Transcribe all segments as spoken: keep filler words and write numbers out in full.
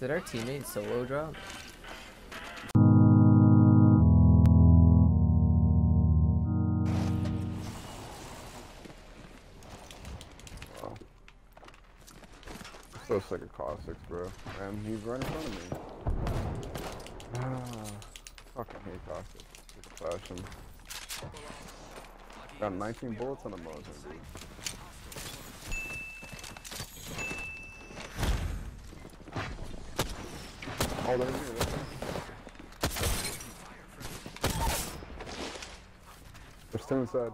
Did our teammate solo drop? Wow. So sick of Caustics, bro. And he's right in front of me. Ah, fucking hate Caustics. Look at fashion. Got nineteen bullets on a Mosin, dude. Oh, they're here, they're here. There's two inside.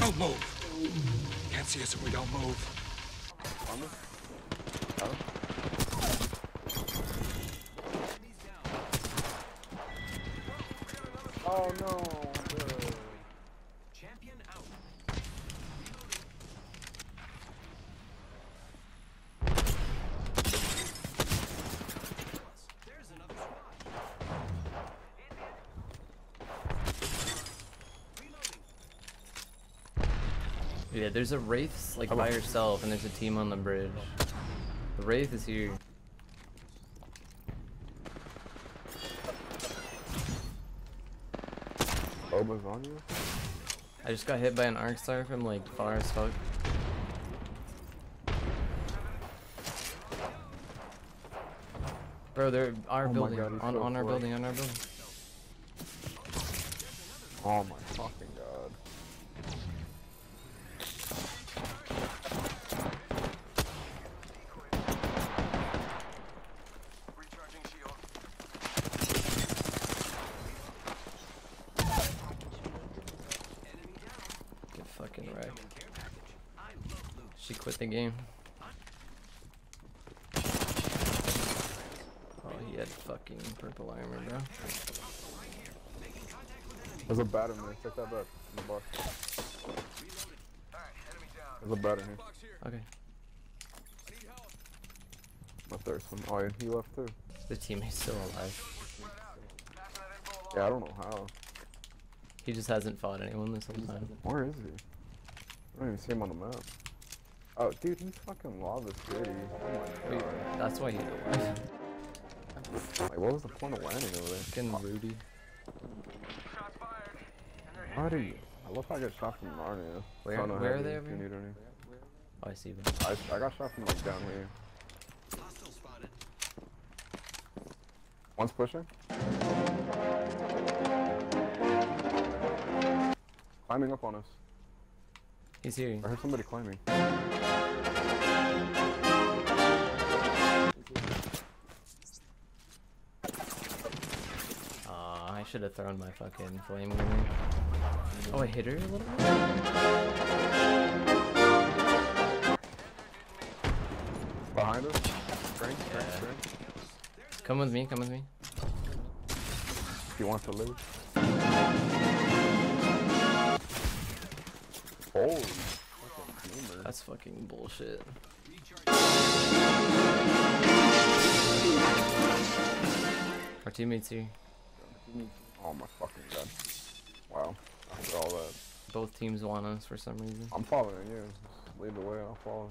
Don't move! Can't see us if we don't move. On me? Got him. Oh no! Champion out. There's another spot. Yeah, there's a Wraith like by herself, and there's a team on the bridge. The Wraith is here. On you? I just got hit by an arc star from like far as fuck. Bro, they're our oh building. God, on, so on our building, on our building. Oh my fucking god. She quit the game. Oh, he had fucking purple armor, bro. There's a bat in there. Check that back in the box. There's a bat in here. Okay. My thirst one. Oh, yeah, he left too. The teammate's still alive. Yeah, I don't know how. He just hasn't fought anyone this whole time. Where is he? I don't even see him on the map. Oh, dude, he's fucking lava city. Oh my god. That's why he died. Like, what was the point of landing over there? Fucking oh. Rudy. How do you? I love how I got shot from Narnia. Where, oh, no, where are they over here? Oh, I see them. I, I got shot from like down here. One's pushing. Climbing up on us. He's here. I heard somebody climbing. Aw, I should have thrown my fucking flame over. Oh, I hit her a little bit? Behind us? Frank, yeah. Frank, Frank. Come with me, come with me. If you want to live. Holy fucking gamer. That's fucking bullshit. Our teammates here. Oh my fucking god. Wow. After all that. Both teams want us for some reason. I'm following you. Just lead the way, I'll follow.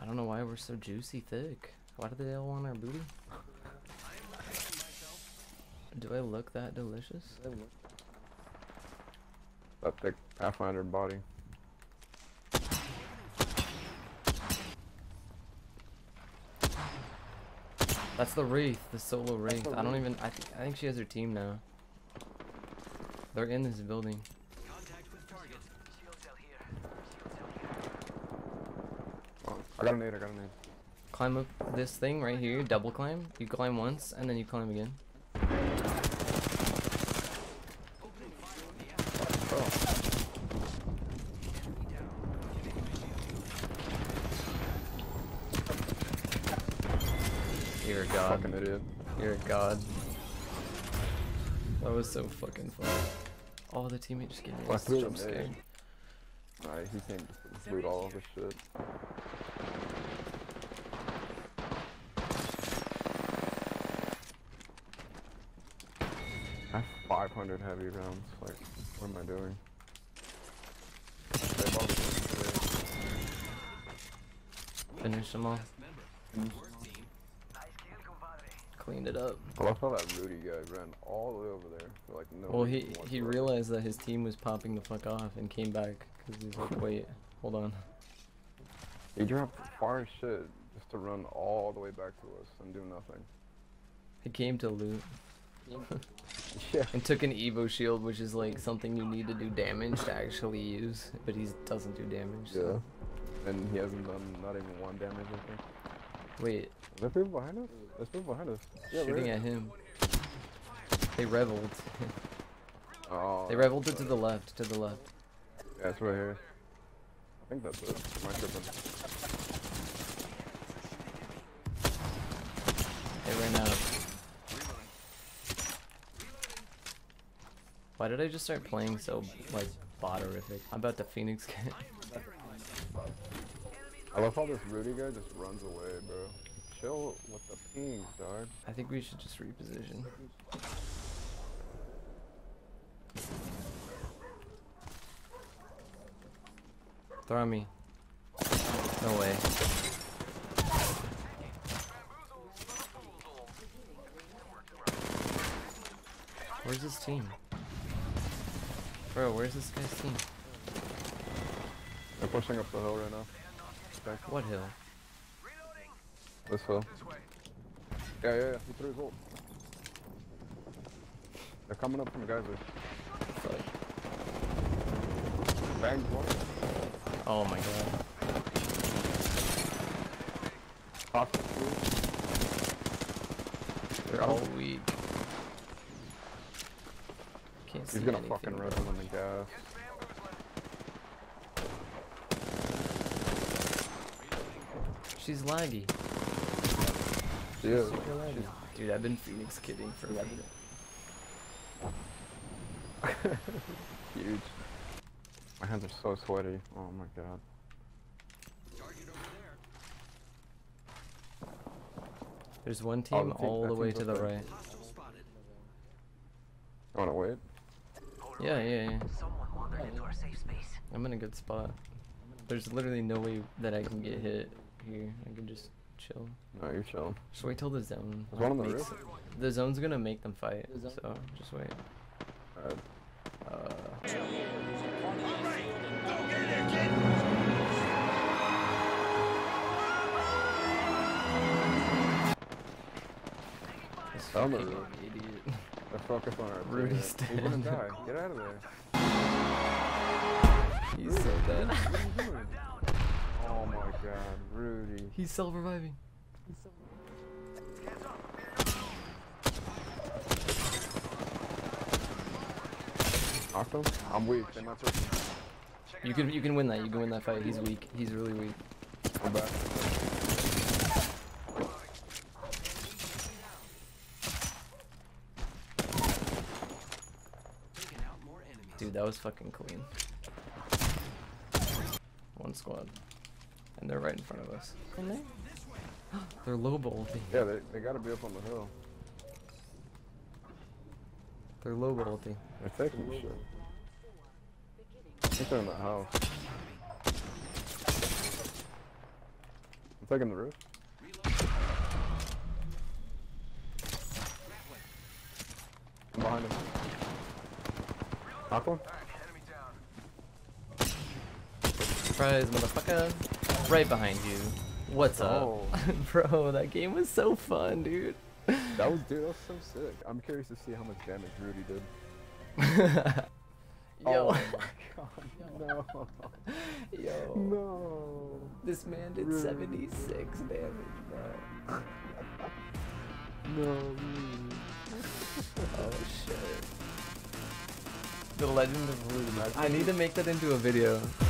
I don't know why we're so juicy thick. Why do they all want our booty? Do I look that delicious? That thick Pathfinder body. That's the Wraith, the solo Wraith. I don't even. I, th I think she has her team now. They're in this building. Contact with target. Shield cell here. Oh, I got a nade. I got a nade. Climb up this thing right here. Double climb. You climb once and then you climb again. You're a god. Fucking idiot. You're a god. That was so fucking fun. Oh, the teammate just gave me a jump scare. Alright, he came to loot all of this shit. I have five hundred heavy rounds. Like, what am I doing? Finish them all. Finish them all. cleaned it up. I love how that Rudy guy ran all the way over there. For like no. Well, he he realized that his team was popping the fuck off and came back because he's like, wait, hold on. He dropped far as shit just to run all the way back to us and do nothing. He came to loot. Yeah. And took an Evo shield, which is like something you need to do damage to actually use, but he doesn't do damage. Yeah. So. And he hasn't done not even one damage, I think. Wait. Is there people behind us? There's people behind us. Yeah, shooting at him. They reveled. Oh, they reveled it to the left, to the left. Yeah, it's right here. I think that's it. My tripping. They ran out. Why did I just start playing so, like, bot-erific? I'm about to Phoenix get. I love how this Rudy guy just runs away, bro. Chill with the pings, dog. I think we should just reposition. Throw me. No way. Where's this team? Bro, where's this guy's team? They're pushing up the hill right now. Back. What hill? This hill. Yeah, yeah, yeah. He threw his ult. They're coming up from Geyser. Bang! Oh my god. Pop. They're all weak. Can't He's see gonna anything, fucking run on the gas. She's laggy. She is. Super laggy. Dude, I've been Phoenix kidding for a minute. Huge. My hands are so sweaty. Oh my god. There's one team oh, the all the way to the right. You wanna wait? Yeah, yeah, yeah. I'm in a good spot. There's literally no way that I can get hit. Here, I can just chill. No, you're chill. Just wait till the zone. There's like, one on the roof. It, the zone's gonna make them fight, so just wait. Alright. Uh. Alright! Go get it, kid! This fucking idiot. They're focused on our Rudy's dead. He's gonna die. Get out of there. He's Rudy, so dead. What are you doing? Oh my god, Rudy. He's self reviving. He's self reviving. Knocked him? I'm weak. I'm not certain. You can you can win that. You can win that fight. He's weak. He's really weak. I'm back. Dude, that was fucking clean. One squad. And they're right in front of us. And they? They're low-bolting. Yeah, they, they gotta be up on the hill. They're low-bolting. They're taking the shit. I think they're in the house. I'm taking the roof. I'm behind him. Knock one? Surprise, motherfucker. Right behind you. What's oh. up? Bro, that game was so fun, dude. That was dude, that was so sick. I'm curious to see how much damage Rudy did. Yo. Oh my god. No. Yo. No. This man did Rudy. seventy-six damage, bro. No. Oh shit. The legend of Rudy. I need to make that into a video.